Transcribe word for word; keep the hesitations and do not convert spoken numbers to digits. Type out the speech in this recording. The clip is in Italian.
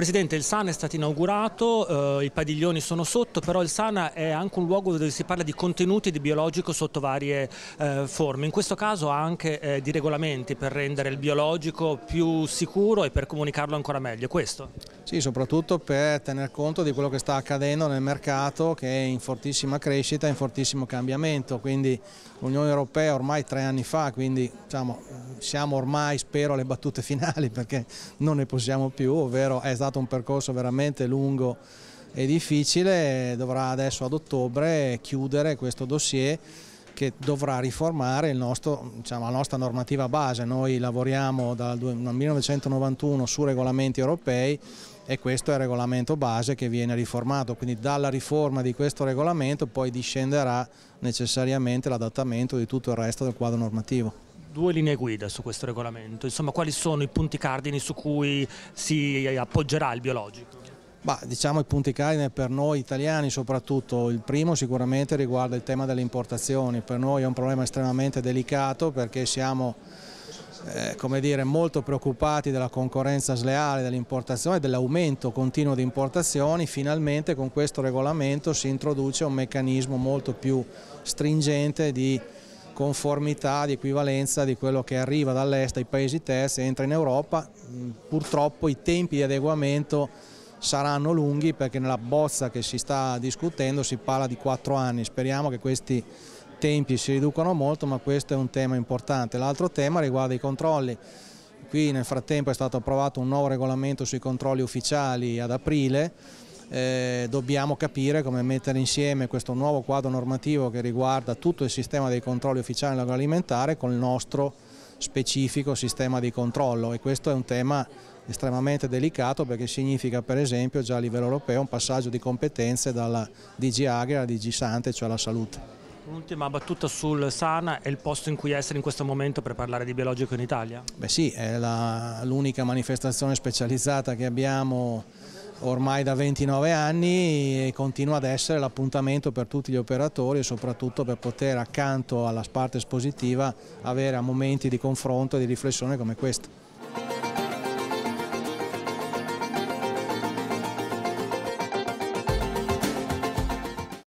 Presidente, il Sana è stato inaugurato, eh, i padiglioni sono sotto, però il Sana è anche un luogo dove si parla di contenuti di biologico sotto varie eh, forme, in questo caso anche eh, di regolamenti per rendere il biologico più sicuro e per comunicarlo ancora meglio, questo? Sì, soprattutto per tener conto di quello che sta accadendo nel mercato, che è in fortissima crescita, in fortissimo cambiamento, quindi l'Unione Europea ormai tre anni fa, quindi diciamo, siamo ormai, spero, alle battute finali perché non ne possiamo più, ovvero è stato un percorso veramente lungo e difficile, dovrà adesso ad ottobre chiudere questo dossier che dovrà riformare il nostro, diciamo, la nostra normativa base. Noi lavoriamo dal millenovecentonovantuno su regolamenti europei e questo è il regolamento base che viene riformato, quindi dalla riforma di questo regolamento poi discenderà necessariamente l'adattamento di tutto il resto del quadro normativo. Due linee guida su questo regolamento, insomma quali sono i punti cardini su cui si appoggerà il biologico? Bah, diciamo i punti cardine per noi italiani soprattutto, il primo sicuramente riguarda il tema delle importazioni, per noi è un problema estremamente delicato perché siamo eh, come dire, molto preoccupati della concorrenza sleale, dell'importazione e dell'aumento continuo di importazioni. Finalmente con questo regolamento si introduce un meccanismo molto più stringente di conformità, di equivalenza di quello che arriva dall'est, dai paesi terzi, entra in Europa. Purtroppo i tempi di adeguamento saranno lunghi perché nella bozza che si sta discutendo si parla di quattro anni, speriamo che questi tempi si riducano molto, ma questo è un tema importante. L'altro tema riguarda i controlli, qui nel frattempo è stato approvato un nuovo regolamento sui controlli ufficiali ad aprile. Eh, dobbiamo capire come mettere insieme questo nuovo quadro normativo che riguarda tutto il sistema dei controlli ufficiali nell'agroalimentare con il nostro specifico sistema di controllo, e questo è un tema estremamente delicato perché significa per esempio già a livello europeo un passaggio di competenze dalla D G Agri alla D G Sante, cioè alla salute. Un'ultima battuta sul Sana, è il posto in cui essere in questo momento per parlare di biologico in Italia? Beh sì, è l'unica manifestazione specializzata che abbiamo ormai da ventinove anni e continua ad essere l'appuntamento per tutti gli operatori e soprattutto per poter accanto alla parte espositiva avere momenti di confronto e di riflessione come questo.